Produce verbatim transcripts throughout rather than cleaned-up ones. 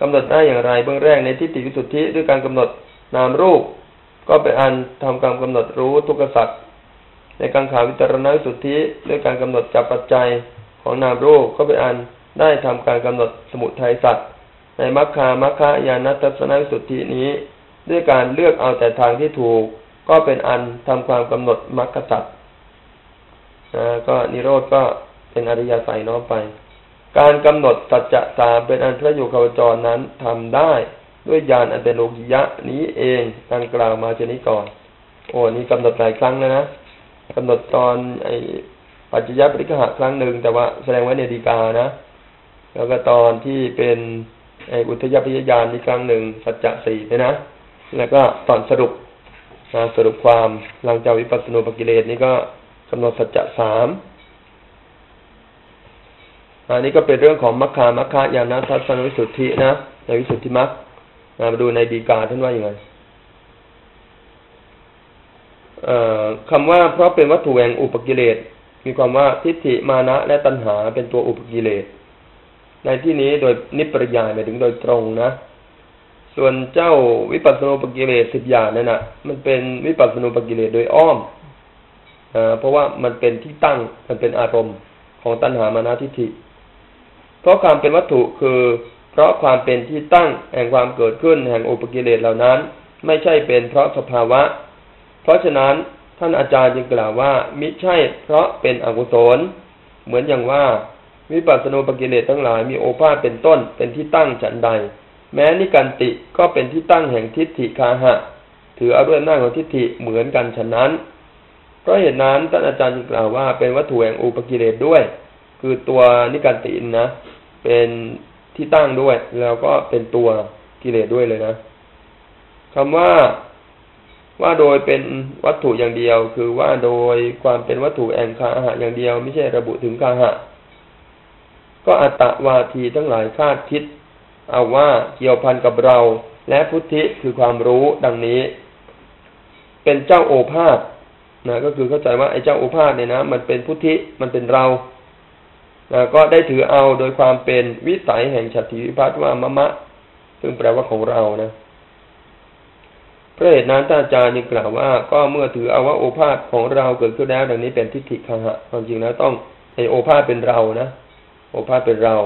กำหนดได้อย่างไรเบื้องแรกในทิฏฐิวิสุทธิด้วยการกำหนดนามรูปก็เป็นอันทำการกำหนดรู้ทุกขสัจในกังขาวิจารณวิสุทธิด้วยการกำหนดจับปัจจัยของนามรูปก็เป็นอันได้ทำการกำหนดสมุทัยสัจในมัคคามัคคายานัตถนาวิสุทธินี้ด้วยการเลือกเอาแต่ทางที่ถูกก็เป็นอันทำความกำหนดมรรคสัจนะก็นิโรธก็เป็นอริยสัจน้อมไปการกำหนดสัจจะสามเป็นอันพระโยคาวจรนั้นทำได้ด้วยญาณอันเป็นโลกิยะนี้เองดังกล่าวมาเช่นนี้ก่อนโอ้นี่กำหนดหลายครั้งแล้วนะกำหนดตอนไอปัจจยปริฆหะครั้งหนึ่งแต่ว่าแสดงไว้ในฎีกานะแล้วก็ตอนที่เป็นไออุทยพยญาณอีกครั้งหนึ่งสัจจะสี่เนี่ยนะแล้วก็ตอนสรุปสรุปความหลังจากวิปัสสนูปกิเลสนี่ก็กำหนดสัจจะสามอันนี้ก็เป็นเรื่องของมัคคามัคคายานัตถสนวิสุทธินะในวิสุทธิมรรคมาดูในฎีกาท่านว่าอย่างไรคำว่าเพราะเป็นวัตถุแห่งอุปกิเลสมีความว่าทิฏฐิมานะและตัณหาเป็นตัวอุปกิเลสในที่นี้โดยนิปริยายหมายถึงโดยตรงนะส่วนเจ้าวิปัสสนูปกิเลสสิบอย่างนั่นน่ะมันเป็นวิปัสสนูปกิเลสโดยอ้อมอ่าเพราะว่ามันเป็นที่ตั้งมันเป็นอารมณ์ของตัณหามานะทิฏฐิเพราะความเป็นวัตถุคือเพราะความเป็นที่ตั้งแห่งความเกิดขึ้นแห่งอุปกิเลสเหล่านั้นไม่ใช่เป็นเพราะสภาวะเพราะฉะนั้นท่านอาจารย์จึงกล่าวว่ามิใช่เพราะเป็นอกุศลเหมือนอย่างว่าวิปัสสนูปกิเลสทั้งหลายมีโอภาสเป็นต้นเป็นที่ตั้งฉันใดแม้นิกันติก็เป็นที่ตั้งแห่งทิฏฐิคาหะถือเอาด้วยหน้าของทิฏฐิเหมือนกันฉะนั้นเพราะเหตุนั้นท่านอาจารย์กล่าวว่าเป็นวัตถุแห่งอุปกิเลสด้วยคือตัวนิกันตินะเป็นที่ตั้งด้วยแล้วก็เป็นตัวกิเลสด้วยเลยนะคำว่าว่าโดยเป็นวัตถุอย่างเดียวคือว่าโดยความเป็นวัตถุแห่งคาหะอย่างเดียวไม่ใช่ระบุถึงคาหะก็อัตตวาทีทั้งหลายคาดคิดเอาว่าเกี่ยวพันกับเราและพุทธิคือความรู้ดังนี้เป็นเจ้าโอภาสนะก็คือเข้าใจว่าไอ้เจ้าโอภาสเนี่ยนะมันเป็นพุทธิมันเป็นเรานะก็ได้ถือเอาโดยความเป็นวิสัยแห่งฉัตถิวิภัตติว่ามะมะซึ่งแปลว่าของเรานะพระเหตุนั้นท่านอาจารย์กล่าวว่าก็เมื่อถือเอาว่าโอภาสของเราเกิดขึ้นแล้วดังนี้เป็นทิฏฐิคหะความจริงแล้วต้องไอ้โอภาสเป็นเรานะโอภาสเป็นเรา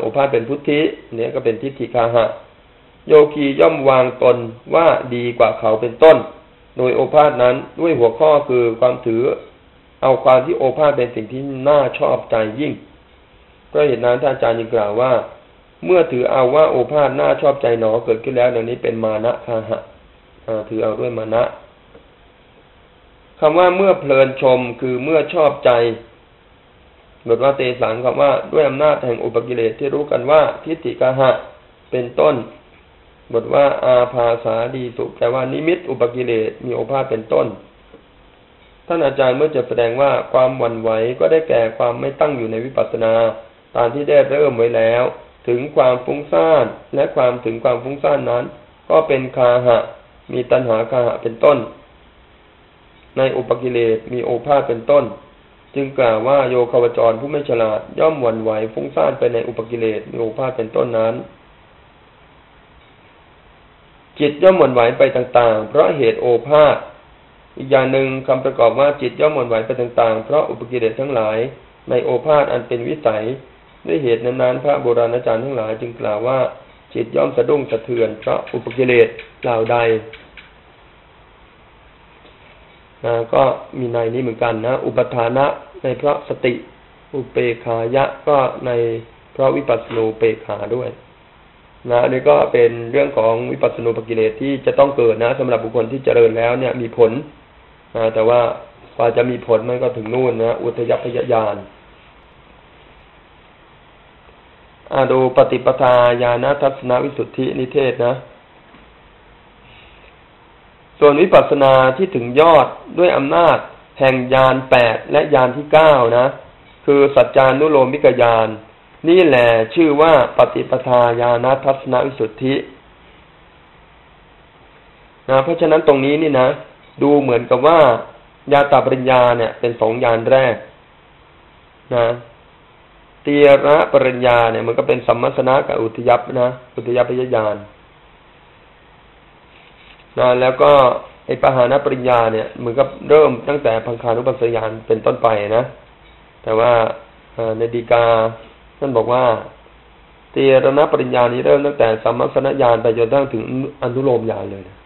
โอภาสเป็นพุทธิเนี่ยก็เป็นทิฏฐิคาหะโยคีย่อมวางตนว่าดีกว่าเขาเป็นต้นโดยโอภาสนั้นด้วยหัวข้อคือความถือเอาความที่โอภาสเป็นสิ่งที่น่าชอบใจยิ่งเพราะเหตุนั้นท่านอาจารย์ยังกล่าวว่าเมื่อถือเอาว่าโอภาสน่าชอบใจหนอเกิดขึ้นแล้วดังนี้เป็นมานะคาหะถือเอาด้วยมานะคำว่าเมื่อเพลินชมคือเมื่อชอบใจบทว่าเตสังคำว่าด้วยอำนาจแห่งอุปกิเลสที่รู้กันว่าทิฏฐิกาหะเป็นต้นบทว่าอาภาสาดีสุแปลว่านิมิตอุปกิเลสมีโอภาสเป็นต้นท่านอาจารย์เมื่อจะแสดงว่าความหวั่นไหวก็ได้แก่ความไม่ตั้งอยู่ในวิปัสสนาตามที่ได้เริ่มไว้แล้วถึงความฟุ้งซ่านและความถึงความฟุ้งซ่านนั้นก็เป็นคาหะมีตัณหาคาหะเป็นต้นในอุปกิเลสมีโอภาสเป็นต้นจึงกล่าวว่าโยคาวจรผู้ไม่ฉลาดย่อมหวั่นไหวฟุ้งซ่านไปในอุปกิเลสมีโอภาสเป็นต้นนั้นจิตย่อมหวั่นไหวไปต่างๆเพราะเหตุโอภาสอีกอย่างหนึ่งคำประกอบว่าจิตย่อมหวั่นไหวไปต่างๆเพราะอุปกิเลสทั้งหลายในโอภาสอันเป็นวิสัยด้วยเหตุนั้นๆพระโบราณอาจารย์ทั้งหลายจึงกล่าวว่าจิตย่อมสะดุ้งสะเทือนเพราะอุปกิเลสเหล่าใดนะก็มีในนี้เหมือนกันนะอุปทานะในเพราะสติอุเปขายะก็ในเพราะวิปัสสนูเปขาด้วยนะอันนี้ก็เป็นเรื่องของวิปัสสนูปกิเลสที่จะต้องเกิดนะสำหรับบุคคลที่เจริญแล้วเนี่ยมีผลนะแต่ว่ากว่าจะมีผลมันก็ถึงนู่นนะอุทยพยญาณอ่าดูปฏิปทาญาณทัศนวิสุทธินิเทศนะส่วนวิปัสสนาที่ถึงยอดด้วยอำนาจแห่งญาณแปดและญาณที่เก้านะคือสัจจานุโลมิกญาณนี่แหละชื่อว่าปฏิปทาญาณทัศนวิสุทธินะเพราะฉะนั้นตรงนี้นี่นะดูเหมือนกับว่ายาตาปริญญาเนี่ยเป็นสองญาณแรกนะ เตียระปรัญญาเนี่ยมันก็เป็นสัมมัสสนะกับอุทยัพนะอุทยัพพยญาณนะแล้วก็ไอ้ปหานปริญญาเนี่ยมันก็เริ่มตั้งแต่พังคานุปัสสยานเป็นต้นไปนะแต่ว่าในดีกาท่านบอกว่าเตียระนะปริญญานี้เริ่มตั้งแต่สัมมัสสนญาณไปจนถึงอนุโลมญาณเลยนะ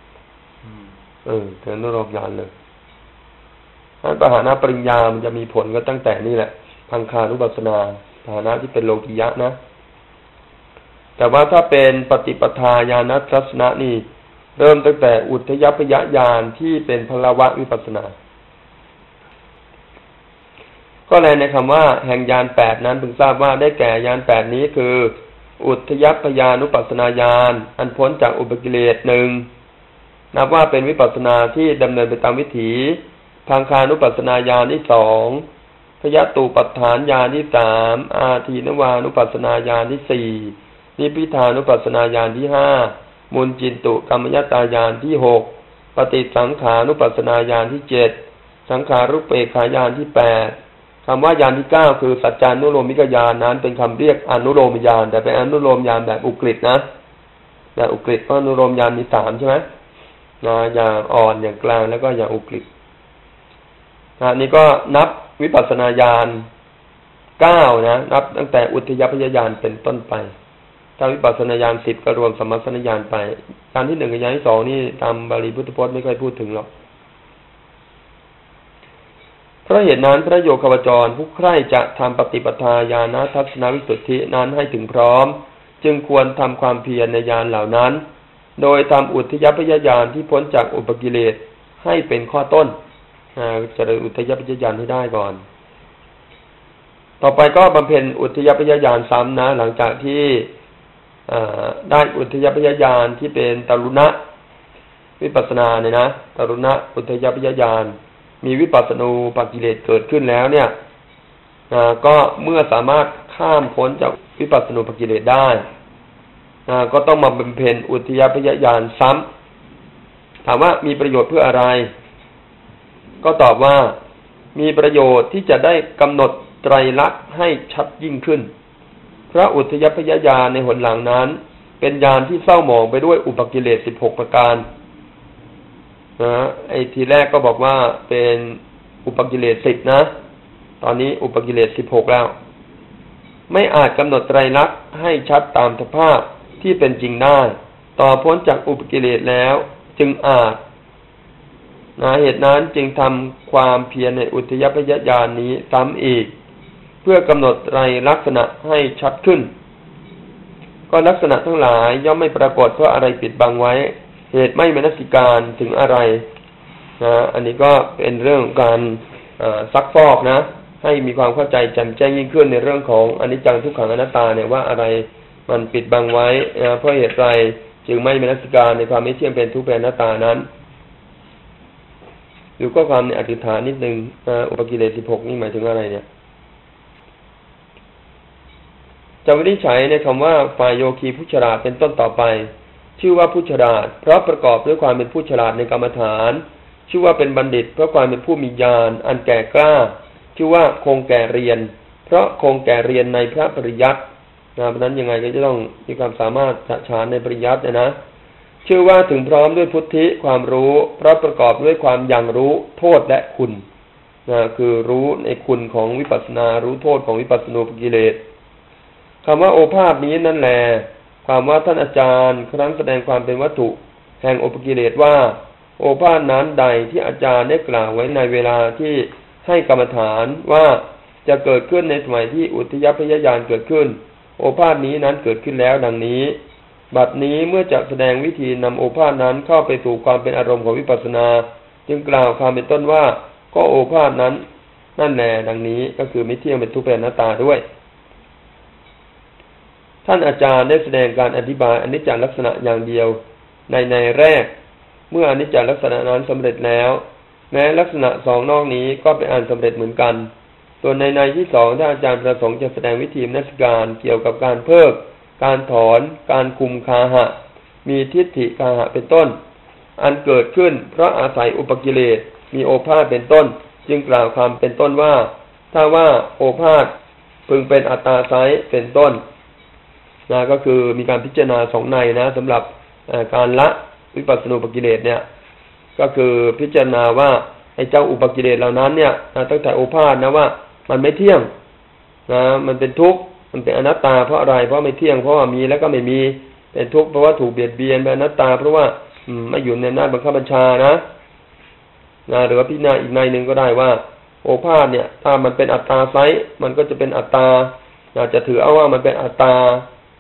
เออถึงอนุโลมญาณเลยอันปหานปริญญามันจะมีผลก็ตั้งแต่นี่แหละพังคานุปัสสนาปหานะที่เป็นโลกิยะนะแต่ว่าถ้าเป็นปฏิปทาญาณทัศนะนี่เริ่มตั้งแต่อุทยัพพยญาณที่เป็นพลวะวิปัสสนาก็เลยในคำว่าแห่งญาณแปดนั้นพึงทราบว่าได้แก่ญาณแปดนี้คืออุทยัพพยานุปัสสนาญาณอันพ้นจากอุปกิเลสหนึ่งนับว่าเป็นวิปัสสนาที่ดำเนินไปตามวิถีทางคานุปัสสนาญาณที่สองพยตูปัฏฐานญาณที่สามอาทีนวานุปัสสนาญาณที่สี่นิพพิทานุปัสสนาญาณที่ห้ามุนจินตุกรรมยตาญาณที่หกปฏิสังขานุปัสสนาญาณที่เจ็ดสังขารุปเปกขาญาณที่แปดคำว่าญาณที่เก้าคือสัจจานุโลมิกญาณนั้นเป็นคำเรียกอนุโลมญาณแต่เป็นอนุโลมญาณแบบอุกฤษนะแบบอุกฤษเพราะอนุโลมญาณมีสามใช่ไหมนะอย่างอ่อนอย่างกลางแล้วก็อย่างอุกฤษนะนี่ก็นับวิปัสสนาญาณเก้านะนับตั้งแต่อุทยัพพยญาณเป็นต้นไปถ้าวิปัสสนาญาณสิบก็รวมสัมมัสสนญาณไปญาณที่หนึ่งกับญาณที่สองนี่ตามบาลีพุทธพจน์ไม่ค่อยพูดถึงหรอกเพราะเหตุนั้นพระโยคาวจรผู้ใคร่จะทำปฏิปทาญาณทัศนวิสุทธินั้นให้ถึงพร้อมจึงควรทำความเพียรในญาณเหล่านั้นโดยทำอุทยัพพยญาณที่พ้นจากอุปกิเลสให้เป็นข้อต้นเจริญอุทยัพพยญาณให้ได้ก่อนต่อไปก็บำเพ็ญอุทยัพพยญาณซ้ำนะหลังจากที่ได้อุทยัพยญาณที่เป็นตรุณะวิปัสสนาเนี่ยนะตรุณะอุทยัพยญาณมีวิปัสสนูปกิเลสเกิดขึ้นแล้วเนี่ยก็เมื่อสามารถข้ามพ้นจากวิปัสสนูปกิเลสได้ก็ต้องมาบำเพ็ญอุทยัพยญาณซ้ำถามว่ามีประโยชน์เพื่ออะไรก็ตอบว่ามีประโยชน์ที่จะได้กำหนดไตรลักษณ์ให้ชัดยิ่งขึ้นพระอุทยัพพยญาณในหนหลังนั้นเป็นญาณที่เศร้าหมองไปด้วยอุปกิเลสสิบหกประการนะไอ้ทีแรกก็บอกว่าเป็นอุปกิเลสสิบนะตอนนี้อุปกิเลสสิบหกแล้วไม่อาจกำหนดไตรลักษณ์ให้ชัดตามสภาพที่เป็นจริงได้ต่อพ้นจากอุปกิเลสแล้วจึงอาจนะเหตุนั้นจึงทำความเพียรในอุทยัพพยญาณนี้ซ้ำอีกเพื่อกำหนดไตรลักษณะให้ชัดขึ้นก็ลักษณะทั้งหลายย่อมไม่ปรากฏเพราะอะไรปิดบังไว้เหตุไม่มนสิการถึงอะไรนะอันนี้ก็เป็นเรื่องการซักฟอกนะให้มีความเข้าใจแจ่มแจ้งยิ่งขึ้นในเรื่องของอนิจจังทุกขังอนัตตาเนี่ยว่าอะไรมันปิดบังไว้นะเพราะเหตุไรจึงไม่มนสิการในความไม่เที่ยงเป็นทุกข์เป็นอนัตตานั้นดูข้อความในอธิษฐานนิดนึงอุปกิเลสสิบหกนี่หมายถึงอะไรเนี่ยจะวินิจฉัยในคำว่าฝ่ายโยคีผู้ฉลาดเป็นต้นต่อไปชื่อว่าผู้ฉลาดเพราะประกอบด้วยความเป็นผู้ฉลาดในกรรมฐานชื่อว่าเป็นบัณฑิตเพราะความเป็นผู้มีญาณอันแก่กล้าชื่อว่าคงแก่เรียนเพราะคงแก่เรียนในพระปริยัตินะเพราะนั้นยังไงก็จะต้องมีความสามารถฉะฉานในปริยัตินะชื่อว่าถึงพร้อมด้วยพุทธิความรู้เพราะประกอบด้วยความอย่างรู้โทษและคุณนะคือรู้ในคุณของวิปัสสนารู้โทษของวิปัสสนูปกิเลสคำว่าโอภาษนี้นั่นแหละความว่าท่านอาจารย์ครั้งแสดงความเป็นวัตถุแห่งอุปกิเลสว่าโอภาษนั้นใดที่อาจารย์ได้กล่าวไว้ในเวลาที่ให้กรรมฐานว่าจะเกิดขึ้นในสมัยที่อุทยัพพยญาณเกิดขึ้นโอภาษนี้นั้นเกิดขึ้นแล้วดังนี้บัดนี้เมื่อจะแสดงวิธีนำโอภาษนั้นเข้าไปสู่ความเป็นอารมณ์ของวิปัสสนาจึงกล่าวความเป็นต้นว่าก็โอภาษนั้นนั่นแหละดังนี้ก็คือไม่เที่ยงเป็นทุกข์เป็นอนัตตาด้วยท่านอาจารย์ได้แสดงการอธิบายอนิจจลักษณะอย่างเดียวในในแรกเมื่ออนิจจลักษณะนั้นสำเร็จแล้วแม้ลักษณะสองนอกนี้ก็เป็นอันสำเร็จเหมือนกันส่วนในในที่สองท่านอาจารย์ประสงค์จะแสดงวิธีนักการเกี่ยวกับการเพิกการถอนการคุมคาหะมีทิฏฐิคาหะเป็นต้นอันเกิดขึ้นเพราะอาศัยอุปกิเลสมีโอภาษเป็นต้นจึงกล่าวความเป็นต้นว่าถ้าว่าโอภาษ พึงเป็นอัตตาไซส์เป็นต้นนะก็คือมีการพิจารณาสองในนะสำหรับการละวิปัสสนูปกิเลสเนี่ยก็คือพิจารณาว่าไอ้เจ้าอุปกิเลสเหล่านั้นเนี่ยตั้งแต่โอภาสนะว่ามันไม่เที่ยงนะมันเป็นทุกข์มันเป็นอนัตตาเพราะอะไรเพราะไม่เที่ยงเพราะว่ามีแล้วก็ไม่มีเป็นทุกข์เพราะว่าถูกเบียดเบียนเป็นอนัตตาเพราะว่าไม่อยู่ในหน้าบังคับบัญชานะนะหรือว่าพิจารณาอีกในหนึ่งก็ได้ว่าโอภาสเนี่ยถ้ามันเป็นอัตตาไซส์มันก็จะเป็นอัตตาจะถือเอาว่ามันเป็นอัตตา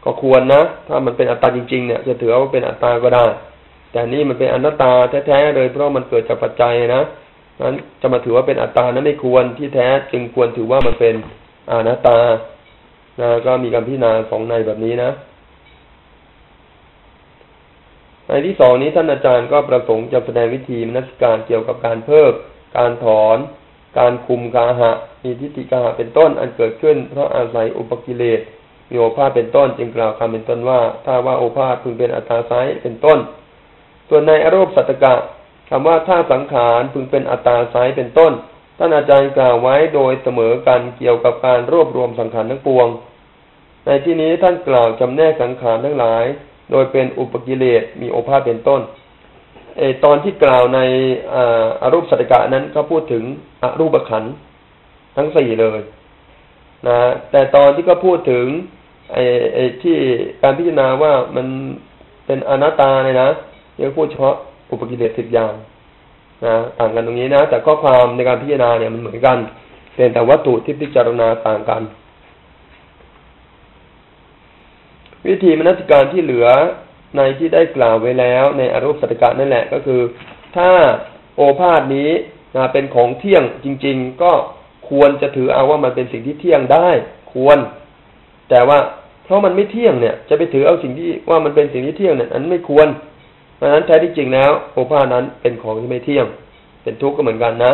ก็ควรนะถ้ามันเป็นอัตตาจริงๆเนี่ยจะถือเอาว่าเป็นอัตตาก็ได้แต่นี่มันเป็นอนัตตาแท้ๆเลยเพราะมันเกิดจากปัจจัยนะนั้นจะมาถือว่าเป็นอัตตานั้นไม่ควรที่แท้จึงควรถือว่ามันเป็นอนัตตานะก็มีการพิจารณาสองในแบบนี้นะในที่สองนี้ท่านอาจารย์ก็ประสงค์จะแสดงวิธีมนสิการเกี่ยวกับการเพิ่มการถอนการคุมกาหะมีทิฏฐิกาหะเป็นต้นอันเกิดขึ้นเพราะอาศัยอุปกิเลสมีโอภาสเป็นต้นจึงกล่าวคำเป็นต้นว่าถ้าว่าโอภาสพึงเป็นอัตตาไซส์เป็นต้นส่วนในอารมณ์สัตตกะคำว่าถ้าสังขารพึงเป็นอัตตาไซส์เป็นต้นท่านอาจารย์กล่าวไว้โดยเสมอกันเกี่ยวกับการรวบรวมสังขารทั้งปวงในที่นี้ท่านกล่าวจำแนกสังขารทั้งหลายโดยเป็นอุปกิเลสมีโอภาสเป็นต้นไอตอนที่กล่าวในอรูปสัตตกะนั้นก็พูดถึงอรูปขันธ์ทั้งสี่เลยนะแต่ตอนที่ก็พูดถึงไอไอที่การพิจารณาว่ามันเป็นอนัตตาเนี่ยนะยังพูดเฉพาะอุปกิเลสสิบอย่างนะต่างกันตรงนี้นะแต่ข้อความในการพิจารณาเนี่ยมันเหมือนกันเพียงแต่วัตถุที่พิจารณาต่างกันวิธีมนสิการที่เหลือในที่ได้กล่าวไว้แล้วในอรูปสัตตกะนั่นแหละก็คือถ้าโอภาสนี้นะเป็นของเที่ยงจริงๆก็ควรจะถือเอาว่ามันเป็นสิ่งที่เที่ยงได้ควรแต่ว่าเพราะมันไม่เที่ยงเนี่ยจะไปถือเอาสิ่งที่ว่ามันเป็นสิ่งที่เที่ยงเนี่ยอันไม่ควรเพราะฉะนั้นแท้ที่จริงแล้วโอภาสนั้นเป็นของที่ไม่เที่ยงเป็นทุกข์ก็เหมือนกันนะ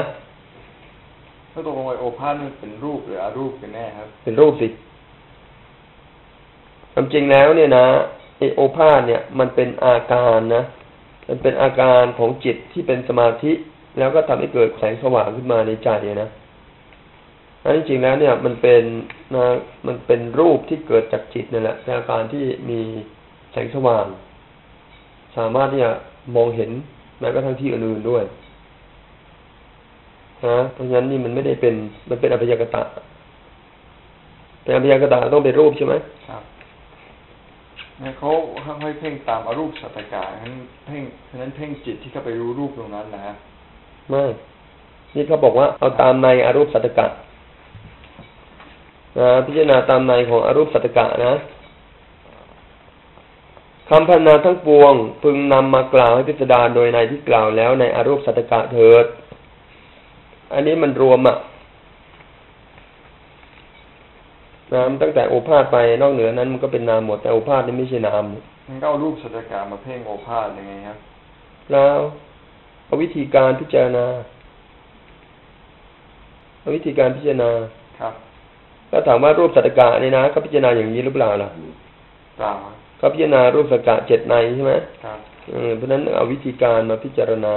ถ้าตกลงโอภาสนี่เป็นรูปหรืออรูปกันแน่ครับเป็นรูปสิความจริงแล้วเนี่ยนะไอโอภาสเนี่ยมันเป็นอาการนะมันเป็นอาการของจิตที่เป็นสมาธิแล้วก็ทำให้เกิดแสงสว่างขึ้นมาในใจนะอันจริงแล้วเนี่ยมันเป็นนะมันเป็นรูปที่เกิดจากจิตนั่นแหละเป็นอาการที่มีแสงสว่างสามารถที่จะมองเห็นแม้กระทั่งที่อื่นๆด้วยนะเพราะฉะนั้นนี่มันไม่ได้เป็นมันเป็นอัพยากตะเป็นอัพยากตะต้องเป็นรูปใช่ไหมครับเนี่ยเขาให้เพ่งตามอรูปสัตตกะนั้นเพ่งฉะนั้นเพ่งจิตที่เข้าไปรู้รูปตรงนั้นนะฮะไม่นี่เขาบอกว่าเอาตามในอรูปสัตตกะนะพิจารณาตามในของอรูปสัตตกะนะคำพรรณนาทั้งปวงพึงนำมากล่าวให้พิสดารโดยในที่กล่าวแล้วในอรูปสัตตกะเถิดอันนี้มันรวมอ่ะนามตั้งแต่โอภาสไปนอกเหนือนั้นมันก็เป็นนามหมดแต่โอภาสนี่ไม่ใช่นามมันก็เอารูปสัตตกะมาเพ่งโอภาสยังไงครับแล้วเอาวิธีการพิจารณาเอาวิธีการพิจารณาครับก็ถามว่ารูปสัตตกะนี่นะก็พิจารณาอย่างนี้หรือเปล่าล่ะเปล่าก็พิจารณารูปสัตตกะเจ็ดในใช่ไหมครับเออเพราะนั้นเอาวิธีการมาพิจารณา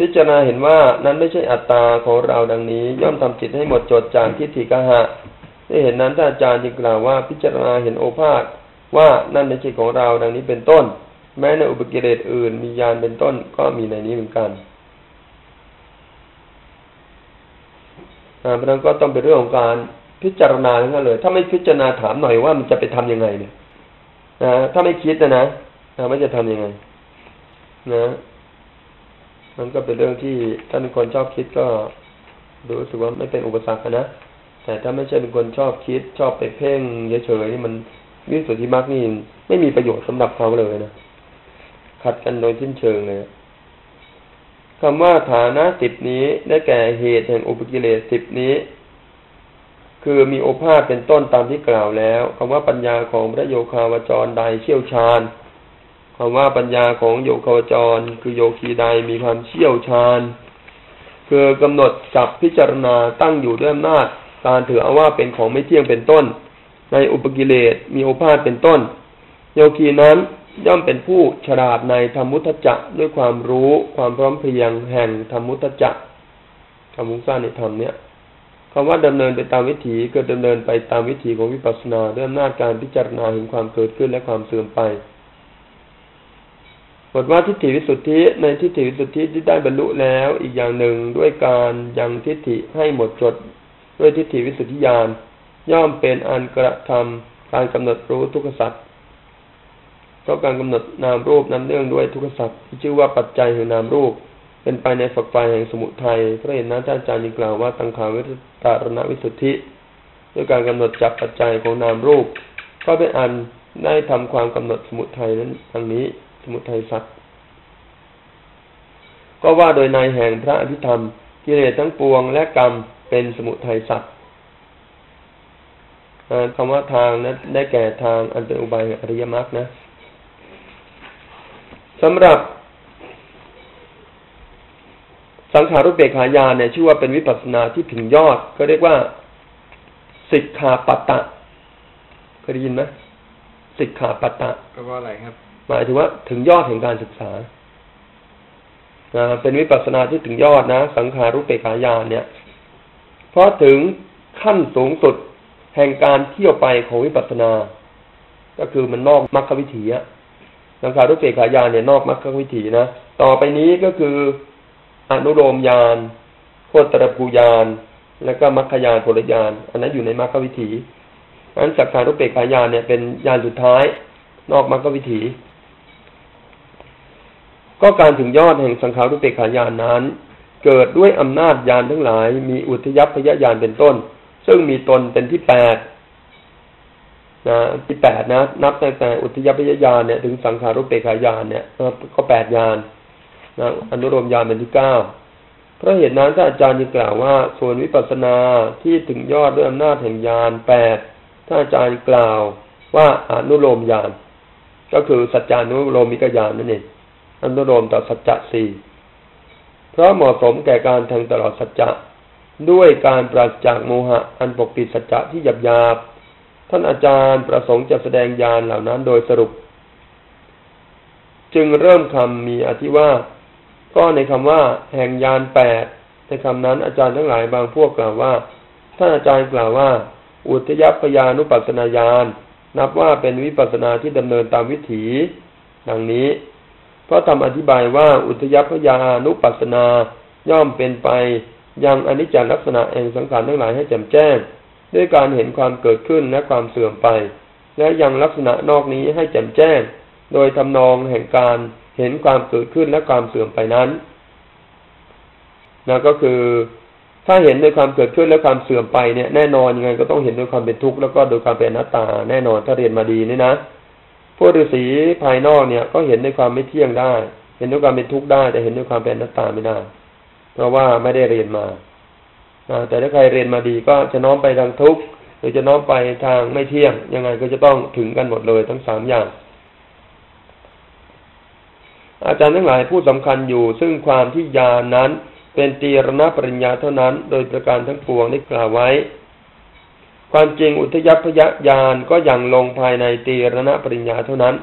พิจารณาเห็นว่านั้นไม่ใช่อัตตาของเราดังนี้ย่อมทำจิตให้หมดจดจากทิฏฐิกะหะได้เห็นนั้นท่านอาจารย์จึงกล่าวว่าพิจารณาเห็นโอภาสว่านั่นไม่ใช่ของเราดังนี้เป็นต้นแม้ในอุปกิเลสอื่นมีญาณเป็นต้นก็มีในนี้เหมือนกันอ่าเพราะนั้นก็ต้องเป็นเรื่องของการพิจารณาทั้งนั้นเลยถ้าไม่พิจารณาถามหน่อยว่ามันจะไปทำยังไงเนี่ยนะถ้าไม่คิดนะนะมันจะทำยังไงนะมันก็เป็นเรื่องที่ถ้าเป็นคนชอบคิดก็รู้สึกว่าไม่เป็นอุปสรรคนะแต่ถ้าไม่ใช่เป็นคนชอบคิดชอบไปเพ่งเฉยๆนี่มันวิสุทธิมรรคนี่ไม่มีประโยชน์สำหรับเขาเลยนะขัดกันโดยสิ้นเชิงเลยคำว่าฐานะสิบนี้ได้แก่เหตุแห่งอุปกิเลสสิบนี้คือมีโอภาสเป็นต้นตามที่กล่าวแล้วคำว่าปัญญาของพระโยคาวจรใดเชี่ยวชาญคำว่าปัญญาของโยคาวจรคือโยคีใดมีความเชี่ยวชาญคือกำหนดจับพิจารณาตั้งอยู่ด้วยอำนาจการถือเอาว่าเป็นของไม่เที่ยงเป็นต้นในอุปกิเลสมีโอภาสเป็นต้นโยคีนั้น ย่อมเป็นผู้ฉลาดในธรรมุทจักด้วยความรู้ความพร้อมเพรียงแห่งธรรมุทจักธรรมุสานิธรรมเนี่ยคำว่าดำเนินไปตามวิถีเกิดดำเนินไปตามวิถีของวิปัสสนาด้วยอำนาจการพิจารณาเห็นความเกิดขึ้นและความเสื่อมไปบทว่าทิฏฐิวิสุทธิในทิฏฐิวิสุทธิที่ได้บรรลุแล้วอีกอย่างหนึ่งด้วยการยังทิฏฐิให้หมดจดด้วยทิฏฐิวิสุทธิญาณย่อมเป็นอันกระทำการกำหนดรู้ทุกขสัจเพราะการกำหนดนามรูปนั้นเนื่องด้วยทุกขสัจที่ชื่อว่าปัจจัยแห่งนามรูปเป็นไปในฝักฝ่ายแห่งสมุทัยพระเห็นนั้นอาจารย์ยิ่งกล่าวว่าตังขาวิตารณวิสุทธิด้วยการกำหนดจับปัจจัยของนามรูปก็เป็นอันได้ทำความกำหนดสมุทัยนั้นทางนี้สมุทัยสัตว์ก็ว่าโดยในแห่งพระอภิธรรมกิเลสทั้งปวงและกรรมเป็นสมุทัยสัตว์คำว่าทางนั้นได้แก่ทางอันเป็นอุบายอริยมรรคนะสำหรับสังขารุปเปกขายานเนี่ยชื่อว่าเป็นวิปัสสนาที่ถึงยอดก็เรียกว่าสิกขาปัตตะเคยได้ยินไหมสิกขาปัตตะแปลว่าอะไรครับหมายถึงว่าถึงยอดแห่งการศึกษาเป็นวิปัสสนาที่ถึงยอดนะสังขารุปเปกขายานเนี่ยเพราะถึงขั้นสูงสุดแห่งการเที่ยวไปของวิปัสสนาก็คือมันนอกมรรควิถีอะสังขารุปเปกขายานเนี่ยนอกมรรควิถีนะต่อไปนี้ก็คืออนุโลมญาณโคตรภูญาณและก็มัคคญาณผลญาณอันนั้นอยู่ในมรรควิถีนั้นสังขารุปเปกขายานเนี่ยเป็นญาณสุดท้ายนอกมรรควิถีก็การถึงยอดแห่งสังขารุปเปกขายานนั้นเกิดด้วยอำนาจญาณทั้งหลายมีอุทยัพพยญาณเป็นต้นซึ่งมีตนเป็นที่แปดนะที่แปดนะนับตั้งแต่อุทยัพพยญาณเนี่ยถึงสังขารุปเปกขายานเนี่ยก็แปดญาณนะอนุโลมญาณเป็นที่เก้าเพราะเหตุนั้นท่านอาจารย์ยังกล่าวว่าส่วนวิปัสสนาที่ถึงยอดด้วยอำนาจแห่งญาณแปดท่านอาจารย์กล่าวว่าอนุโลมญาณก็คือสัจจานุโลมิกญาณนั่นเองอนุโลมต่อสัจจะสี่เพราะเหมาะสมแก่การแทงตลอดสัจจะด้วยการปราศจากโมหะอันปกปิดสัจจะที่หยาบหยาบท่านอาจารย์ประสงค์จะแสดงญาณเหล่านั้นโดยสรุปจึงเริ่มคำมีอธิว่าก็ในคำว่าแห่งญาณแปดในคำนั้นอาจารย์ทั้งหลายบางพวกกล่าวว่าท่านอาจารย์กล่าวว่าอุทยัพพยานุปัสสนาญาณนับว่าเป็นวิปัสสนาที่ดำเนินตามวิถีดังนี้เพราะทำอธิบายว่าอุทยัพพยานุปัสสนาย่อมเป็นไปยังอนิจจลักษณะแห่งสังขารทั้งหลายให้แจ่มแจ้งด้วยการเห็นความเกิดขึ้นและความเสื่อมไปและยังลักษณะนอกนี้ให้แจ่มแจ้งโดยทำนองแห่งการเห็นความเกิดขึ้นและความเสื่อมไปนั้นนะก็คือถ้าเห็นโดยความเกิดขึ้นและความเสื่อมไปเนี่ยแน่นอนยังไงก็ต้องเห็นโดยความเป็นทุกข์แล้วก็โดยความเป็นอนัตตาแน่นอนถ้าเรียนมาดีนี่นะพวกฤาษีภายนอกเนี่ยก็เห็นในความไม่เที่ยงได้เห็นด้วยความเป็นทุกข์ได้แต่เห็นด้วยความเป็นอนัตตาไม่ได้เพราะว่าไม่ได้เรียนมาแต่ถ้าใครเรียนมาดีก็จะน้อมไปทางทุกข์หรือจะน้อมไปทางไม่เที่ยงยังไงก็จะต้องถึงกันหมดเลยทั้งสามอย่างอาจารย์ทั้งหลายผู้สำคัญอยู่ซึ่งความที่ญาณนั้นเป็นตีรณปริญญาเท่านั้นโดยประการทั้งปวงได้กล่าวไว้ความจริงอุทยัพพยญาณก็ยังลงภายในตีรณปริญญาเท่านั้น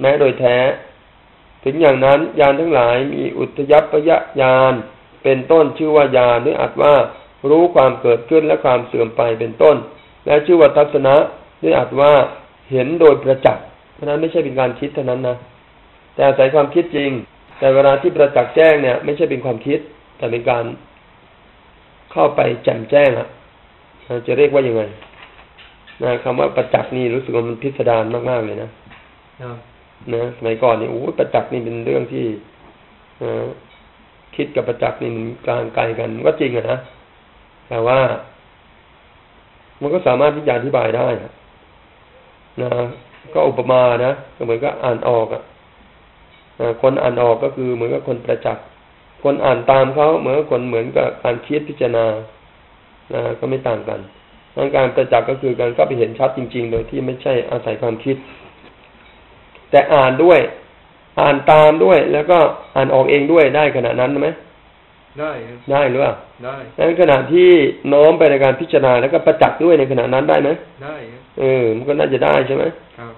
แม้โดยแท้ถึงอย่างนั้นญาณทั้งหลายมีอุทยัพพยญาณเป็นต้นชื่อว่าญาณด้วยอัตว่ารู้ความเกิดขึ้นและความเสื่อมไปเป็นต้นและชื่อว่าทัศนะด้วยอัตว่าเห็นโดยประจักษ์เพราะนั้นไม่ใช่เป็นการคิดเท่านั้นนะแต่อาศัยความคิดจริงแต่เวลาที่ประจักษ์แจ้งเนี่ยไม่ใช่เป็นความคิดแต่เป็นการเข้าไปแจ่มแจ้งอะจะเรียกว่ายังไงนะคำว่าประจักษ์นี่รู้สึกว่ามันพิสดารมากๆเลยนะนะสมัยก่อนนี่โอ้ประจักษ์นี่เป็นเรื่องที่คิดกับประจักษ์นี่มันกลางไกลกันก็จริงอะนะแต่ว่ามันก็สามารถที่จะอธิบายได้นะก็อุปมานะเหมือนก็อ่านออกอะคนอ่านออกก็คือเหมือนกับคนประจักษ์คนอ่านตามเขาเหมือนคนเหมือนกับการคิดพิจารณานะก็ไม่ต่างกันการประจักษ์ก็คือการเข้าไปเห็นชัดจริงๆโดยที่ไม่ใช่อาศัยความคิดแต่อ่านด้วยอ่านตามด้วยแล้วก็อ่านออกเองด้วยได้ขนาดนั้นไหมได้ได้หรือเปล่าได้งั้นขณะที่น้อมไปในการพิจารณาแล้วก็ประจักษ์ด้วยในขณะนั้นได้ไหมได้เออมันก็น่าจะได้ใช่ไหมครับ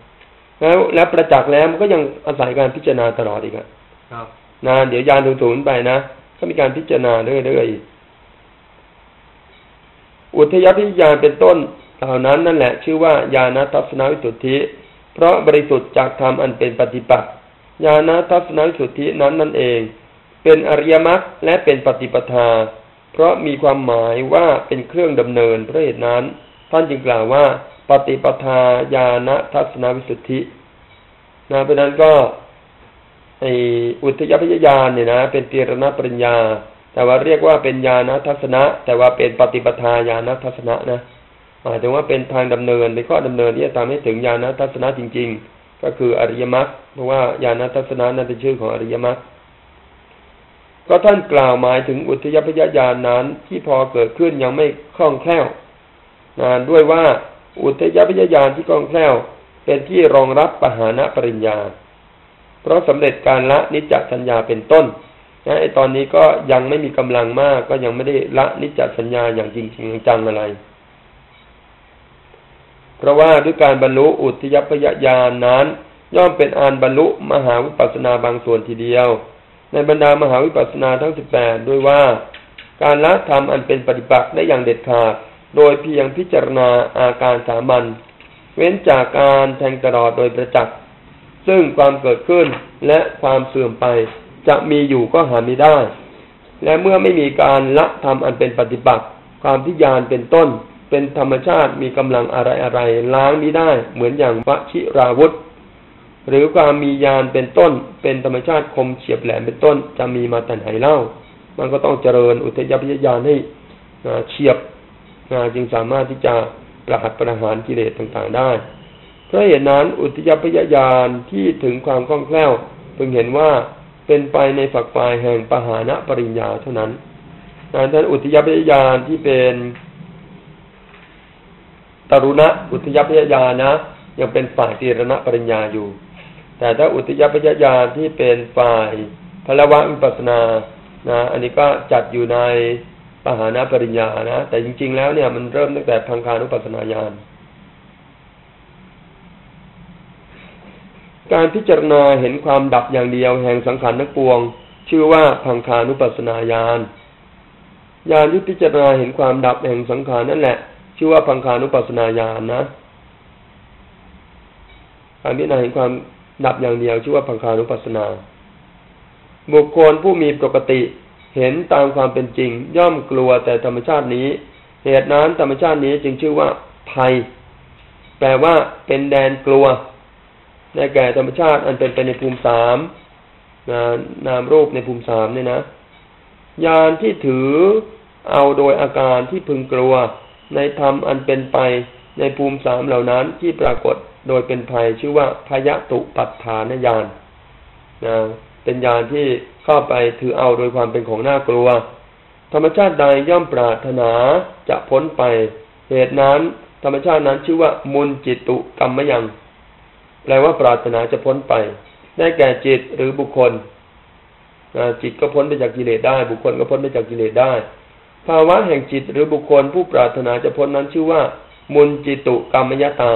แล้วแล้วประจักษ์แล้วมันก็ยังอาศัยการพิจารณาตลอดอีกอ่ะครับนะเดี๋ยวยานศูนย์ไปนะก็มีการพิจารณาเรื่อยๆอุทยพิญาณเป็นต้นเหล่านั้นนั่นแหละชื่อว่าญาณทัศนวิสุทธิเพราะบริสุทธิ์จากธรรมอันเป็นปฏิปักษ์ญาณทัศนวิสุทธินั้นนั่นเองเป็นอริยมรรคและเป็นปฏิปทาเพราะมีความหมายว่าเป็นเครื่องดำเนินเพราะเหตุนั้นท่านจึงกล่าวว่าปฏิปทาญาณทัศนวิสุทธินะเพราะนั้นก็ไอ้อุทยพยญาณเนี่ยนะเป็นเจรณปริญญาแต่ว่าเรียกว่าเป็นญาณทัศนะแต่ว่าเป็นปฏิปทาญาณทัศนะนะหมายถึงว่าเป็นทางดำเนินเป็นข้อดำเนินที่จะทำให้ถึงญาณทัศนะจริงๆก็คืออริยมรรคเพราะว่าญาณทัศนะนั้นเป็นชื่อของอริยมรรคก็ท่านกล่าวหมายถึงอุทยพยญาณนั้นที่พอเกิดขึ้นยังไม่คล่องแคล่วนะด้วยว่าอุทยพยญาณที่คล่องแคล่วเป็นที่รองรับปหานปริญญาเพราะสำเร็จการละนิจจสัญญาเป็นต้นนะไอตอนนี้ก็ยังไม่มีกำลังมากก็ยังไม่ได้ละนิจจสัญญาอย่างจริงจังอะไรเพราะว่าด้วยการบรรลุอุทยพยญาณนั้นย่อมเป็นอันบรรลุมหาวิปัสสนาบางส่วนทีเดียวในบรรดามหาวิปัสสนาทั้งสิบแปดด้วยว่าการละธรรมอันเป็นปฏิปักษ์ได้อย่างเด็ดขาดโดยเพียงพิจารณาอาการสามัญเว้นจากการแทงตลอดโดยประจักษ์ซึ่งความเกิดขึ้นและความเสื่อมไปจะมีอยู่ก็หาไม่ได้และเมื่อไม่มีการละธรรมอันเป็นปฏิปักษ์ความที่ญาณเป็นต้นเป็นธรรมชาติมีกำลังอะไรอะไรล้างไม่ได้เหมือนอย่างวชิราวุธหรือความมีญาณเป็นต้นเป็นธรรมชาติคมเฉียบแหลมเป็นต้นจะมีมาแต่ไหนเล่ามันก็ต้องเจริญอุทยพยญาณให้เฉียบจึงสามารถที่จะประหัตประหารกิเลสต่างๆได้เพราะเหตุนั้นอุทยพยญาณที่ถึงความคล่องแคล่วพึงเห็นว่าเป็นไปในฝักฝ่ายแห่งปหานปริญญาเท่านั้นดังนั้นอุทยพยญาณที่เป็นตรุณะอุทยพยญาณนะยังเป็นฝ่ายเจรณปริญญาอยู่แต่ถ้าอุทยพยญาณที่เป็นฝ่ายพลวะวิปัสสนานะอันนี้ก็จัดอยู่ในปหานปริญญานะแต่จริงๆแล้วเนี่ยมันเริ่มตั้งแต่พังคานุปัสสนาญาณการพิจารณาเห็นความดับอย่างเดียวแห่งสังขารทั้งปวงชื่อว่าพังคานุปัสสนาญาณญาณที่พิจารณาเห็นความดับแห่งสังขารนั่นแหละชื่อว่าพังคานุปัสสนาญาณนะการพิจารณาเห็นความดับอย่างเดียวชื่อว่าพังคานุปัสสนาบุคคลผู้มีปกติเห็นตามความเป็นจริงย่อมกลัวแต่ธรรมชาตินี้เหตุนั้นธรรมชาตินี้จึงชื่อว่าภัยแปลว่าเป็นแดนกลัวได้แก่ธรรมชาติอันเป็นไปในภูมิสามนามรูปในภูมิสามเนี่ยนะญาณที่ถือเอาโดยอาการที่พึงกลัวในธรรมอันเป็นไปในภูมิสามเหล่านั้นที่ปรากฏโดยเป็นภัยชื่อว่าพยตุปัฏฐานญาณนะเป็นญาณที่เข้าไปถือเอาโดยความเป็นของน่ากลัวธรรมชาติใดย่อมปรารถนาจะพ้นไปเหตุนั้นธรรมชาตินั้นชื่อว่ามุนจิตุกรรมยังแปลว่าปรารถนาจะพ้นไปได้แก่จิตหรือบุคคลจิตก็พ้นไปจากกิเลสได้บุคคลก็พ้นไปจากกิเลสได้ภาวะแห่งจิตหรือบุคคลผู้ปรารถนาจะพ้นนั้นชื่อว่ามุนจิตุกรรมยตา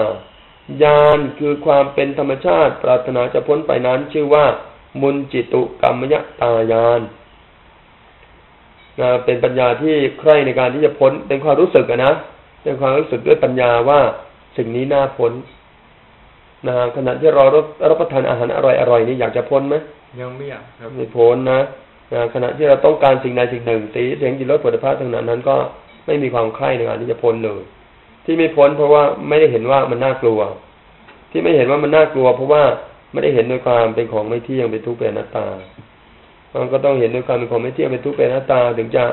ญาณคือความเป็นธรรมชาติปรารถนาจะพ้นไปนั้นชื่อว่ามุนจิตุกรรมยตาญาณนะเป็นปัญญาที่ใคร่ในการที่จะพ้นเป็นความรู้สึกนะเป็นความรู้สึกด้วยปัญญาว่าสิ่งนี้น่าพ้นนะขณะที่รอรับประทานอาหารอร่อยๆนี่อยากจะพ้นไหมยังไม่อยากครับไม่พ้นนะนะขณะที่เราต้องการสิ่งใดสิ่งหนึ่งสีเสียงกลิ่นรสผลิตภัณฑ์ทั้งนั้นนั้นก็ไม่มีความใคร่ในการที่จะพ้นเลยที่ไม่พ้นเพราะว่าไม่ได้เห็นว่ามันน่ากลัวที่ไม่เห็นว่ามันน่ากลัวเพราะว่าไม่ได้เห็นด้วยความเป็นของไม่เที่ยงเป็นทุกข์เป็นอนัตตามันก็ต้องเห็นด้วยความเป็นของไม่เที่ยงเป็นทุกข์เป็นอนัตตาถึงจะ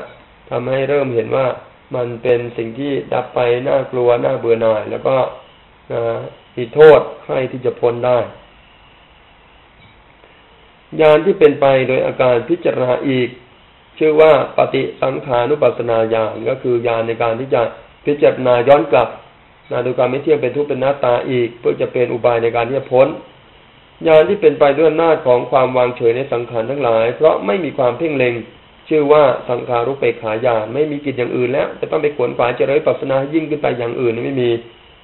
ทำให้เริ่มเห็นว่ามันเป็นสิ่งที่ดับไปน่ากลัวน่าเบื่อหน่ายแล้วก็มีโทษใครที่จะพ้นได้ญาณที่เป็นไปโดยอาการพิจารณาอีกชื่อว่าปฏิสังขานุปัสสนาญาณก็คือญาณในการที่จะพิจารณาย้อนกลับนะโดยการไม่เที่ยงเป็นทุกข์เป็นอนัตตาอีกเพื่อจะเป็นอุบายในการที่จะพ้นญาณที่เป็นไปด้วยอำนาจของความวางเฉยในสังขารทั้งหลายเพราะไม่มีความเพ่งเล็งชื่อว่าสังขารุปเปกขาญาณไม่มีกิจอย่างอื่นแล้วจะต้องไปขวนขวายเจริญปัสสนายิ่งขึ้นไปอย่างอื่นไม่มี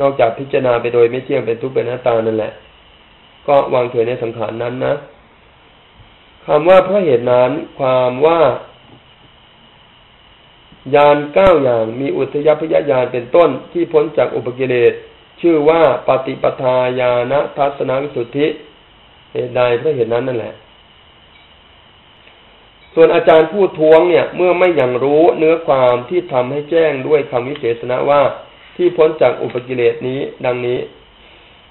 นอกจากพิจารณาไปโดยไม่เที่ยงเป็นทุกข์เป็นอนัตตานั่นแหละ ก็วางเฉยในสังขารนั้นนะคำว่าเพราะเหตุนั้นความว่ายานเก้าอย่างมีอุทยพยญาณเป็นต้นที่พ้นจากอุปกิเลสชื่อว่าปฏิปทาญาณทัศนวิสุทธิเหตุใดเพราะเหตุนั้นนั่นแหละส่วนอาจารย์ผู้ท้วงเนี่ยเมื่อไม่ยังรู้เนื้อความที่ทำให้แจ้งด้วยคำวิเศษนะว่าที่พ้นจากอุปกิเลสนี้ดังนี้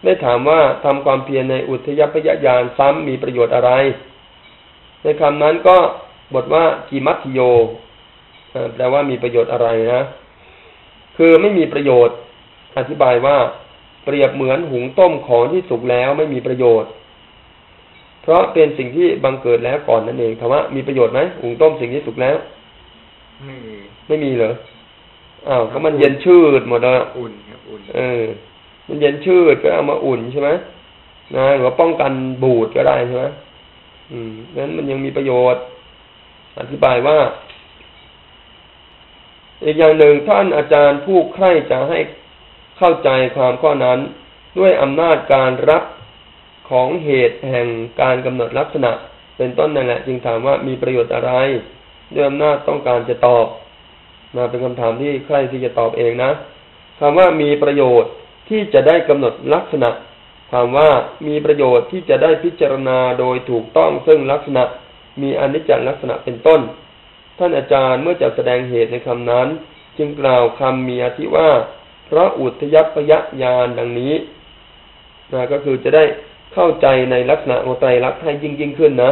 ได้ถามว่าทำความเพียรในอุทยพยญาณซ้ำมีประโยชน์อะไรในคำนั้นก็บทว่ากิมัตถิโยแปลว่ามีประโยชน์อะไรนะคือไม่มีประโยชน์อธิบายว่าเปรียบเหมือนหุงต้มของที่สุกแล้วไม่มีประโยชน์เพราะเป็นสิ่งที่บังเกิดแล้วก่อนนั่นเองคำว่ามีประโยชน์ไหมหุงต้มสิ่งที่สุกแล้วไม่มีไม่มีเหรออ้าวก็มันเย็นชืดหมดแล้วอุ่นครับอุ่นเออมันเย็นชืดก็เอามาอุ่นใช่ไหมนะหรือว่าป้องกันบูดก็ได้ใช่ไหมอืมนั้นมันยังมีประโยชน์อธิบายว่าอีกอย่างหนึ่งท่านอาจารย์ผู้ใคร่จะให้เข้าใจความข้อนั้นด้วยอำนาจการรับของเหตุแห่งการกำหนดลักษณะเป็นต้นนั่นแหละจึงถามว่ามีประโยชน์อะไรด้วยอำนาจต้องการจะตอบมาเป็นคำถามที่ใคร่ที่จะตอบเองนะคำว่ามีประโยชน์ที่จะได้กำหนดลักษณะความว่ามีประโยชน์ที่จะได้พิจารณาโดยถูกต้องซึ่งลักษณะมีอนิจจลักษณะเป็นต้นท่านอาจารย์เมื่อจะแสดงเหตุในคำนั้นจึงกล่าวคำมีอธิว่าเพราะอุทยพยญาณดังนี้นะก็คือจะได้เข้าใจในลักษณะของไตรลักษณ์ให้ยิ่งยิ่งขึ้นนะ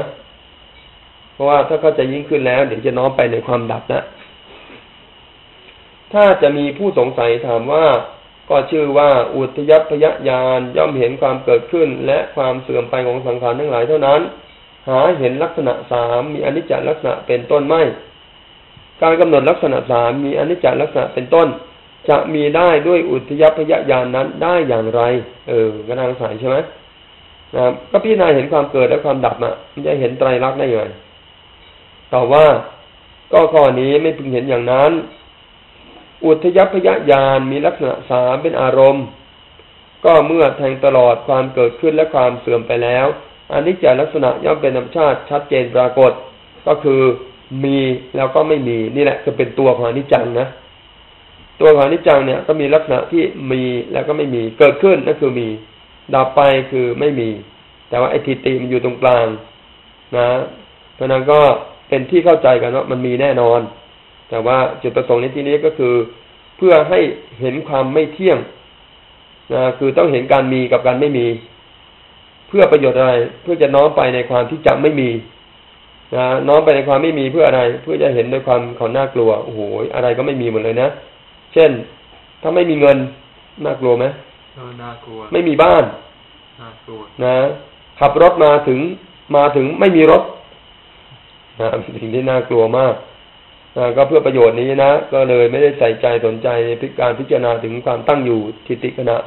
เพราะว่าถ้าเข้าใจยิ่งขึ้นแล้วเดี๋ยวจะน้อมไปในความดับนะถ้าจะมีผู้สงสัยถามว่าก็ชื่อว่าอุทยพยญาณย่อมเห็นความเกิดขึ้นและความเสื่อมไปของสังขารทั้งหลายเท่านั้นหาเห็นลักษณะสามมีอนิจจลักษณะเป็นต้นไม่การกำหนดลักษณะสามมีอนิจจลักษณะเป็นต้นจะมีได้ด้วยอุทยพยญาณนั้นได้อย่างไรเออก็น่าสงสัยใช่ไหมนะก็พี่นายเห็นความเกิดและความดับอ่ะมันจะเห็นไตรลักษณ์ได้ยังไงตอบว่าก็ข้อนี้ไม่พึงเห็นอย่างนั้นอุทยพยญาณมีลักษณะสามเป็นอารมณ์ก็เมื่อแทงตลอดความเกิดขึ้นและความเสื่อมไปแล้วอนิจจลักษณะย่อมเป็นธรรมชาติชัดเจนปรากฏก็คือมีแล้วก็ไม่มีนี่แหละคือเป็นตัวของอนิจจังนะตัวของอนิจจังเนี่ยก็มีลักษณะที่มีแล้วก็ไม่มีเกิดขึ้นนั่นคือมีดับไปคือไม่มีแต่ว่าไอ้ทิฏฐิมันอยู่ตรงกลางนะเพราะนั้นก็เป็นที่เข้าใจกันว่ามันมีแน่นอนแต่ว่าจุดประสงค์ในที่นี้ก็คือเพื่อให้เห็นความไม่เที่ยงนะคือต้องเห็นการมีกับการไม่มีเพื่อประโยชน์อะไรเพื่อจะน้อมไปในความที่จะไม่มีนะน้อมไปในความไม่มีเพื่ออะไรเพื่อจะเห็นด้วยความเขาน่ากลัวโอ้โหอะไรก็ไม่มีหมดเลยนะเช่นถ้าไม่มีเงินน่ากลัวไหมน่ากลัวไม่มีบ้านน่ากลัวนะขับรถมาถึงมาถึงไม่มีรถนะสิ่งที่น่ากลัวมากนะก็เพื่อประโยชน์นี้นะก็เลยไม่ได้ใส่ใจสนใจในการพิจารณาถึงความตั้งอยู่ทิฏฐิขณะ